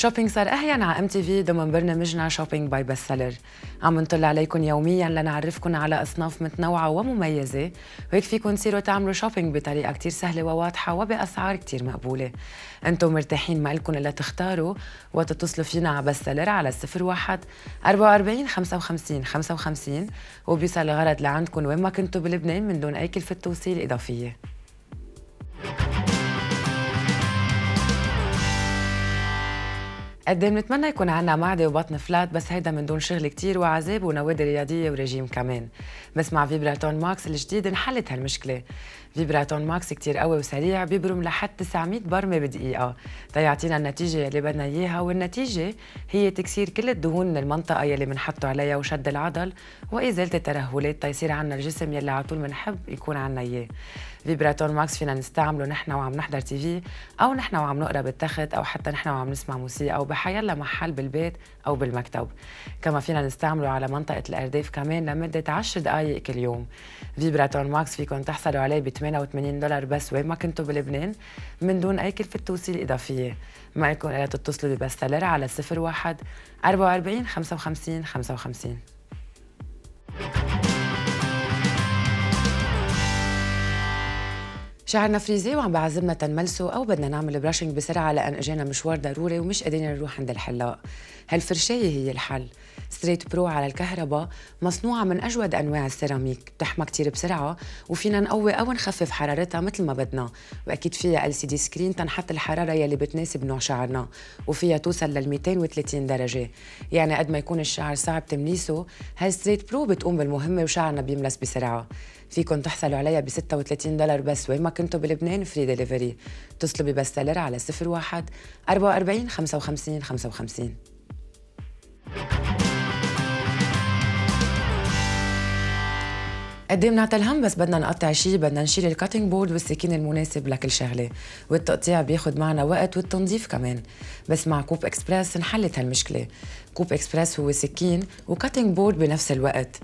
شوبينج صار أهياً على MTV ضمن برنامجنا شوبينج باي بست سيلر. عم نطل عليكم يومياً لنعرفكم على أصناف متنوعة ومميزة، وهيك فيكم تصيروا تعملوا شوبينج بطريقة كتير سهلة وواضحة وبأسعار كتير مقبولة. أنتم مرتاحين ما إلكم إلا تختاروا وتتصلوا فينا على بست سيلر على 01 44 55 55، وبيوصل الغرض لعندكم وين ما كنتوا بلبنان من دون أي كلفة توصيل إضافية. قد ايه بنتمنى يكون عنا معده وبطن فلات، بس هيدا من دون شغل كتير وعذاب ونوادي رياضيه ورجيم كمان. بس مع فيبراتون ماكس الجديد انحلت هالمشكله. فيبراتون ماكس كتير قوي وسريع، بيبرم لحد 900 برمه بدقيقه تيعطينا النتيجه اللي بدنا اياها، والنتيجه هي تكسير كل الدهون من المنطقه يلي بنحطه عليها وشد العضل وازاله الترهلات تيصير عنا الجسم يلي على طول بنحب يكون عنا اياه. فيبراتون ماكس فينا نستعمله نحن وعم نحضر تي في، او نحن وعم نقرا بالتخت، او حتى نحن وعم نسمع موسيقى، او بحيلا محل بالبيت او بالمكتب. كما فينا نستعمله على منطقه الارداف كمان لمده 10 دقائق كل يوم. فيبراتون ماكس فيكم تحصلوا عليه ب $88 بس وين ما كنتوا بلبنان من دون اي كلفه توصيل اضافيه. معكم الا تتصلوا ببست سيلر على 01 44 55 55. شعرنا فريزي وعم بعزمنا تنملسه، او بدنا نعمل براشنج بسرعه لان اجانا مشوار ضروري ومش قادرين نروح عند الحلاق. هالفرشايه هي الحل. ستريت برو على الكهرباء مصنوعه من اجود انواع السيراميك، بتحمى كتير بسرعه وفينا نقوي او نخفف حرارتها مثل ما بدنا، واكيد فيها LCD سكرين تنحط الحراره يلي بتناسب نوع شعرنا، وفيها توصل لل 230 درجه. يعني قد ما يكون الشعر صعب تمليسه، هالستريت برو بتقوم بالمهمه وشعرنا بيملس بسرعه. فيكم تحصلوا عليها ب $36 بس وين ما كنتوا بلبنان، فري ديليفري. اتصلوا ببست سيلر على 01 44 55 55. قد ايه بنعطي الهم، بس بدنا نقطع شيء بدنا نشيل الكاتنج بورد والسكين المناسب لكل شغله، والتقطيع بياخد معنا وقت والتنظيف كمان. بس مع كوب اكسبرس انحلت هالمشكله. كوب اكسبرس هو سكين وكاتنج بورد بنفس الوقت،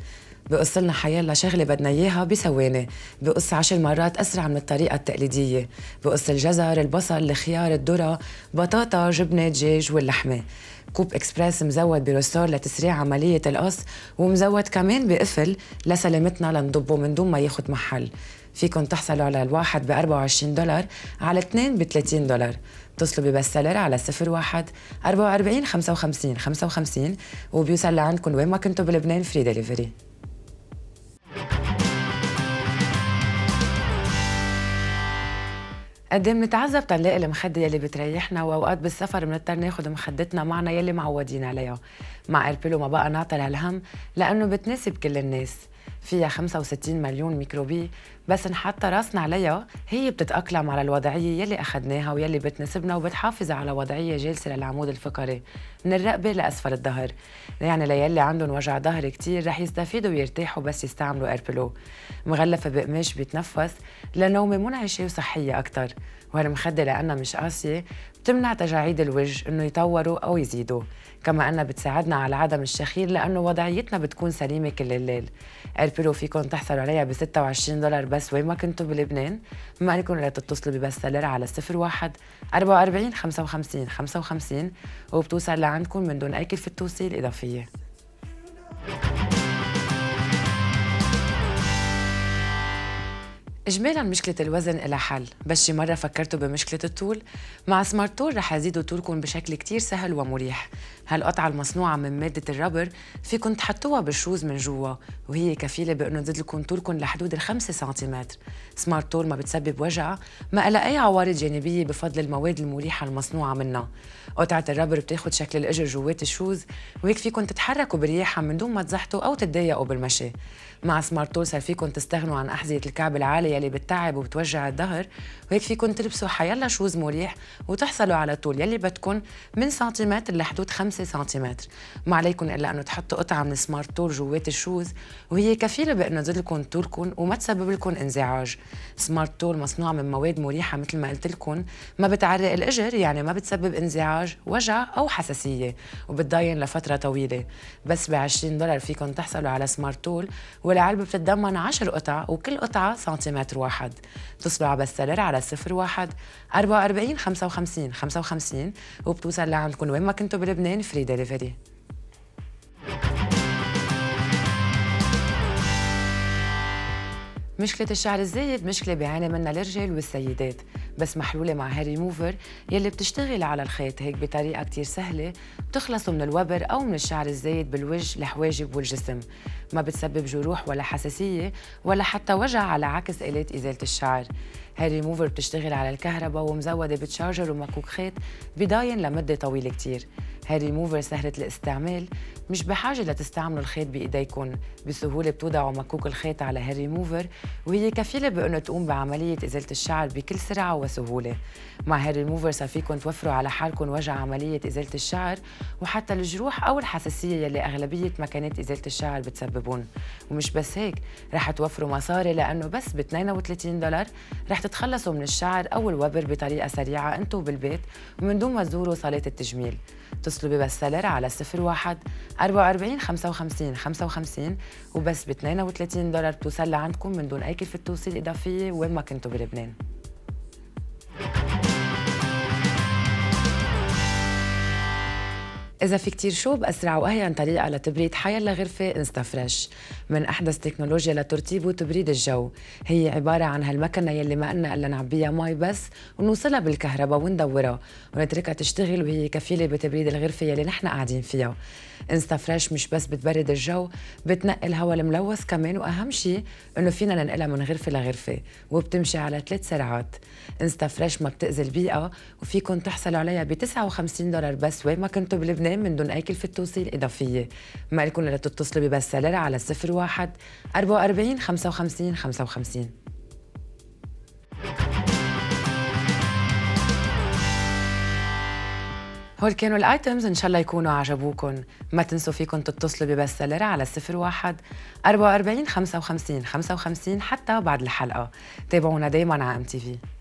بقص لنا حيالله شغله بدنا اياها بثواني، بقص 10 مرات اسرع من الطريقه التقليديه، بقص الجزر، البصل، الخيار، الذره، بطاطا، جبنه، دجاج واللحمه. كوب اكسبرس مزود بروستور لتسريع عمليه القص، ومزود كمان بقفل لسلامتنا لنضبه من دون ما ياخد محل. فيكم تحصلوا على الواحد ب $24 على 2 ب $30. اتصلوا ببست سيلر على 01 44 55 55 55، وبيوصل لعندكم وين ما كنتوا بلبنان، فري ديليفري. قد ايه بنتعذب تنلاقي المخده يلي بتريحنا، واوقات بالسفر بنضطر ناخد مخدتنا معنا يلي معودين عليها. مع ايربلو ما بقى نعطل هالهم لانه بتناسب كل الناس. فيها 65 مليون ميكروبي، بس نحط راسنا عليها هي بتتاقلم على الوضعيه يلي اخذناها ويلي بتناسبنا، وبتحافظ على وضعيه جالسه للعمود الفقري من الرقبه لاسفل الظهر. يعني ليلي عندهم وجع ظهر كتير رح يستفيدوا ويرتاحوا بس يستعملوا ايربلو. مغلفه بقماش بيتنفس لنومه منعشه وصحيه اكثر، وهالمخده لانها مش قاسيه بتمنع تجاعيد الوجه انه يطوروا او يزيدوا، كما انها بتساعدنا على عدم الشخير لانه وضعيتنا بتكون سليمه كل الليل. ايربلو فيكم تحصلوا عليها ب $26 بس وين ما كنتوا بلبنان، ما عليكم الا تتصلوا ببست سيلر على 01 44 55 55 55، وبتوصل لعندكم من دون اي كلفه توصيل اضافيه. اجمالا مشكله الوزن لها حل، بس شي مره فكرتوا بمشكله الطول؟ مع سمارت تول رح يزيدوا طولكم بشكل كتير سهل ومريح. هالقطعه المصنوعه من ماده الربر فيكم تحطوها بالشوز من جوا، وهي كفيله بانه تزيد لكم طولكم لحدود 5 سنتيمتر. سمارت تول ما بتسبب وجع، ما لها اي عوارض جانبيه بفضل المواد المريحه المصنوعه منها. قطعه الربر بتاخد شكل الاجر جوات الشوز، وهيك فيكم تتحركوا برياحه من دون ما تزحتوا او تتضايقوا بالمشي. مع سمارت تول صار فيكم تستغنوا عن احذيه الكعب العاليه يلي بتتعب وبتوجع الظهر، وهيك فيكم تلبسوا حيلا شوز مريح وتحصلوا على طول يلي بدكم من سنتيمتر لحدود 5 سنتيمتر. ما عليكم الا انه تحطوا قطعه من سمارت تول جوات الشوز، وهي كفيله بانه تزيد لكم طولكم وما تسبب لكم انزعاج. سمارت تول مصنوعه من مواد مريحه مثل ما قلت لكم، ما بتعرق الاجر، يعني ما بتسبب انزعاج، وجع او حساسيه، وبتضاين لفتره طويله. بس ب $20 فيكم تحصلوا على سمارت تول، والعلبه بتتضمن 10 قطع وكل قطعه سنتيمتر 1 بتصل على بست سيلر على 01 44 55 55 وبتوصل لعندكم وين ما كنتوا بلبنان فري ديليفري. مشكلة الشعر الزايد مشكلة بيعاني منها الرجال والسيدات، بس محلولة مع هير ريموفر يلي بتشتغل على الخيط هيك بطريقة كتير سهلة، بتخلصوا من الوبر أو من الشعر الزايد بالوجه الحواجب والجسم، ما بتسبب جروح ولا حساسية ولا حتى وجع على عكس آلات إزالة الشعر. هير ريموفر بتشتغل على الكهرباء ومزودة بتشارجر ومكوك خيط بضاين لمدة طويلة كتير. هير ريموفر سهلة الاستعمال، مش بحاجة لتستعملوا الخيط بإيديكم، بسهولة بتوضعوا مكوك الخيط على هير ريموفر وهي كفيلة بأنه تقوم بعملية إزالة الشعر بكل سرعة وسهولة. مع هير ريموفر صافيكم توفروا على حالكم وجع عملية إزالة الشعر وحتى الجروح أو الحساسية يلي أغلبية مكانات إزالة الشعر بتسببون. ومش بس هيك، رح توفروا مصاري لأنه بس ب 32 دولار رح تتخلصوا من الشعر أو الوبر بطريقة سريعة أنتوا بالبيت ومن دون ما تزوروا صالة التجميل. اتصلوا ببست سيلر على 01 44 55 55 وبس ب 32 دولار بتوصل لعندكم من دون أي كلفة توصيل إضافية وين ما كنتوا بلبنان. إذا في كتير شوب أسرع وأهين طريقة لتبريد حيلا غرفة إنستا فريش، من أحدث تكنولوجيا لترطيب وتبريد الجو. هي عبارة عن هالمكنة يلي ما قلنا إلا نعبيها مي بس ونوصلها بالكهرباء وندورها ونتركها تشتغل وهي كفيلة بتبريد الغرفة يلي نحن قاعدين فيها. إنستا فريش مش بس بتبرد الجو، بتنقي الهواء الملوث كمان، وأهم شيء إنه فينا ننقلها من غرفة لغرفة وبتمشي على 3 سرعات. إنستا فريش ما بتأذي البيئة وفيكم تحصلوا عليها ب 59 دولار بس وين ما كنتوا بلبنان من دون أي كلفة توصيل إضافية. ما لكم إلا تتصلوا ببست سيلر على 01 44 55 55. هول كانوا الآيتمز، إن شاء الله يكونوا عجبوكم. ما تنسوا فيكم تتصلوا ببست سيلر على 01 44 55 55 حتى بعد الحلقة. تابعونا دايماً على MTV.